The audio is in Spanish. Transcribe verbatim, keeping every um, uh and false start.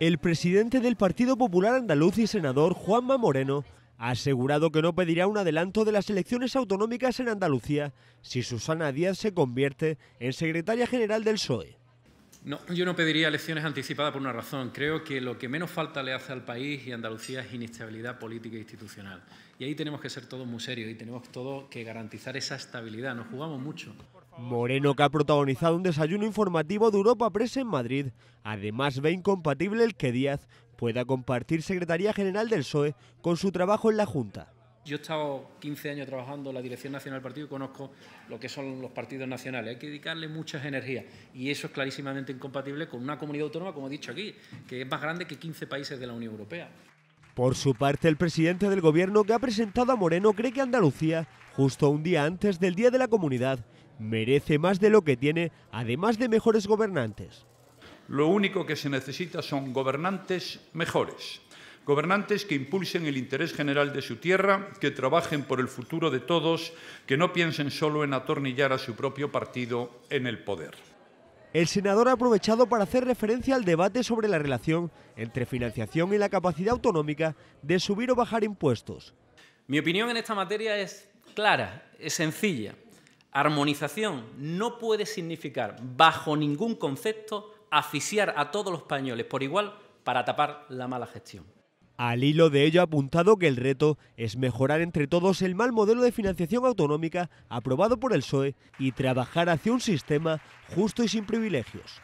El presidente del Partido Popular Andaluz y senador Juanma Moreno ha asegurado que no pedirá un adelanto de las elecciones autonómicas en Andalucía si Susana Díaz se convierte en secretaria general del P S O E. No, yo no pediría elecciones anticipadas por una razón. Creo que lo que menos falta le hace al país y a Andalucía es inestabilidad política e institucional. Y ahí tenemos que ser todos muy serios y tenemos todos que garantizar esa estabilidad. Nos jugamos mucho. Moreno, que ha protagonizado un desayuno informativo de Europa Press en Madrid. Además, ve incompatible el que Díaz pueda compartir Secretaría General del P S O E con su trabajo en la Junta. Yo he estado quince años trabajando en la Dirección Nacional del Partido y conozco lo que son los partidos nacionales. Hay que dedicarle muchas energías y eso es clarísimamente incompatible con una comunidad autónoma, como he dicho aquí, que es más grande que quince países de la Unión Europea. Por su parte, el presidente del Gobierno, que ha presentado a Moreno, cree que Andalucía, justo un día antes del Día de la Comunidad, merece más de lo que tiene, además de mejores gobernantes. Lo único que se necesita son gobernantes mejores. Gobernantes que impulsen el interés general de su tierra, que trabajen por el futuro de todos, que no piensen solo en atornillar a su propio partido en el poder. El senador ha aprovechado para hacer referencia al debate sobre la relación entre financiación y la capacidad autonómica de subir o bajar impuestos. Mi opinión en esta materia es clara, es sencilla. Armonización no puede significar, bajo ningún concepto, asfixiar a todos los españoles por igual para tapar la mala gestión. Al hilo de ello ha apuntado que el reto es mejorar entre todos el mal modelo de financiación autonómica aprobado por el P S O E y trabajar hacia un sistema justo y sin privilegios.